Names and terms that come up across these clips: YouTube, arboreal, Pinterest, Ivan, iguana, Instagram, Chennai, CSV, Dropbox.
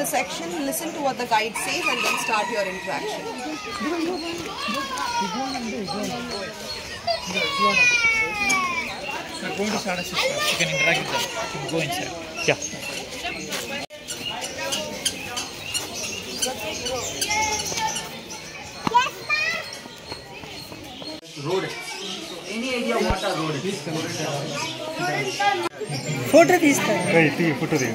the section, listen to what the guide says, and then start your interaction. We're going to start a system. You can interact with them. You can go inside. Yeah. Road. Any idea what a road is? Photo this time. Hey, photo this.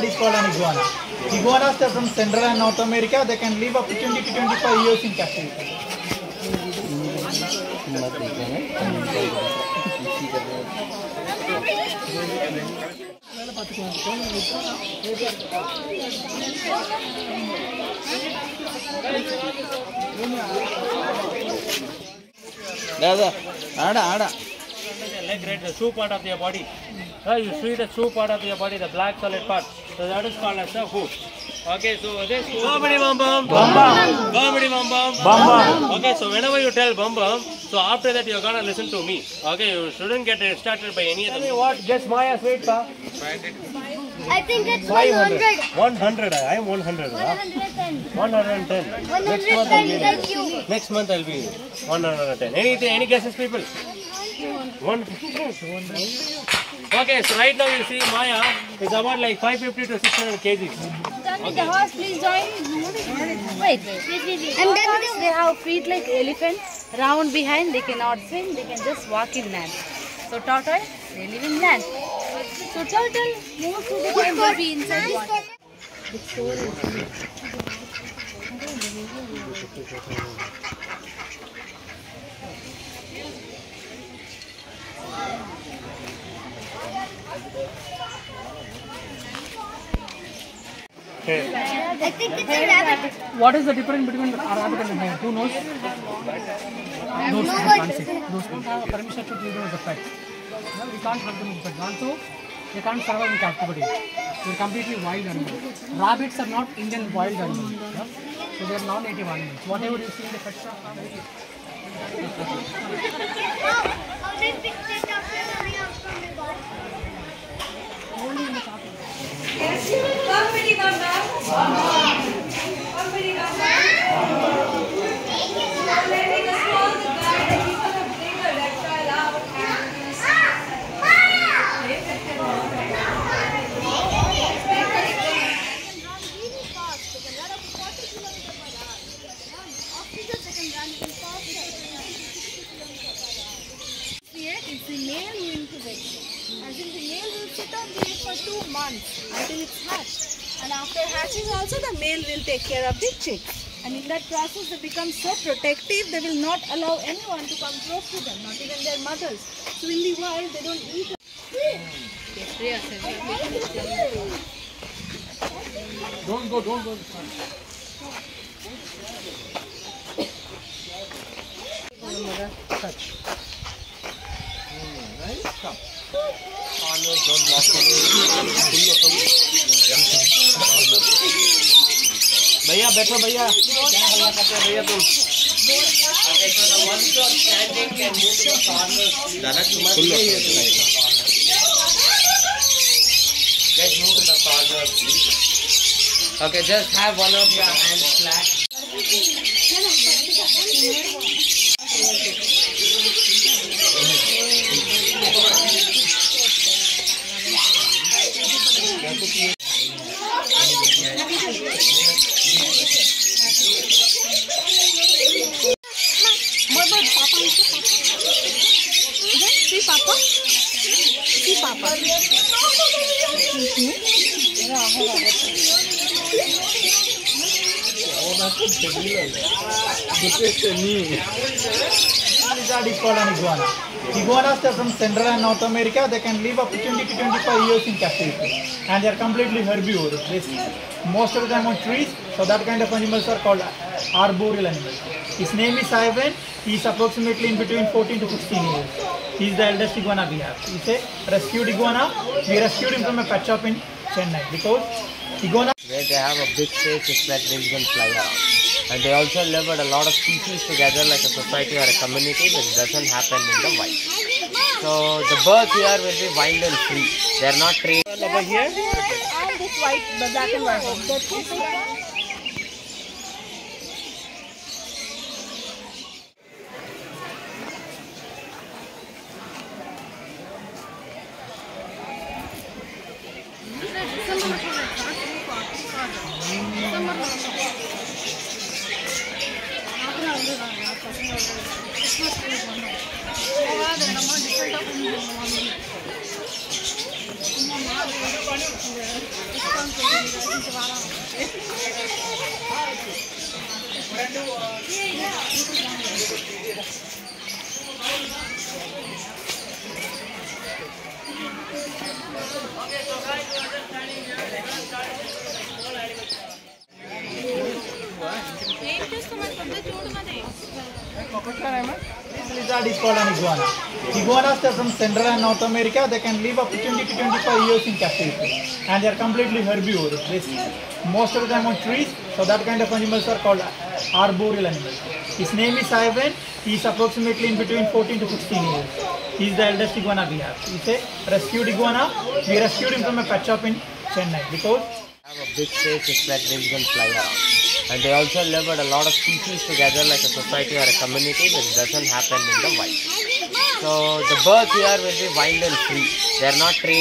This is called an iguana. Iguanas are from Central and North America. They can live up to 20 to 25 years in captivity. The shoe part of their body. You see the shoe part of your body, the black solid part. So that is called as a hoof. Okay, so this hoof. Bum bum. Okay, so whenever you tell bum bum, so after that you're gonna listen to me. Okay, you shouldn't get distracted by any other. Tell me what? Guess Maya's weight, pa? I think it's 100. 100. I am 100. 110. 110. 110. Thank you. Next month I'll be 110. Anything? Any guesses, people? 100. Okay, so right now you see Maya is about like 550 to 600 kg. Okay. The horse, please join. Wait. And then they have feet like elephants, round behind, they cannot swim, they can just walk in land. So tortoise, they live in land. So turtle, most of the time will be inside water. The store is okay. I think it's a rabbit. What is the difference between a rabbit and a hare? Who knows? Those who have permission to give them as a pet. We can't have them as pets. Also, they can't survive in captivity. They're completely wild animals. Rabbits are not Indian wild animals. So they're non-native animals. Whatever you see in the pet shop. How did they pick it up? Until it's hatched, and after hatching also the male will take care of the chick, and in that process they become so protective they will not allow anyone to come close to them, not even their mothers. So in the wild they don't eat. Don't go. Touch. Right? Come. भैया बैठो भैया Okay, just have one of your hands flat. Thank you. Papa. See Papa. Lizard iguana. Iguanas are from Central and North America. They can live up to 20 to 25 years in captivity, and they are completely herbivores. Most of them on trees, so that kind of animals are called arboreal animals. His name is Ivan. He is approximately in between 14 to 16 years. He is the eldest iguana we have. He is a rescued iguana. We rescued him from a pet shop in Chennai because iguana. Where they have a big space that they can fly around. And they also live at a lot of species together, like a society or a community, which doesn't happen in the wild. So the birds here will be wild and free. They are not trained. Over here, and this white black and white. This lizard is called an iguana. Iguanas are from Central and North America. They can live up to 20 to 25 years in captivity, and they are completely herbivores. Most of them on trees, so that kind of animals are called arboreal animals. His name is Ivan. He is approximately in between 14 to 16 years. He is the eldest iguana we have. He is a rescued iguana. We rescued him from a pet shop in Chennai because they have a big space that they can fly around. And they also live at a lot of species together, like a society or a community, which doesn't happen in the wild. So the birds here will be wild and free. They are not trained.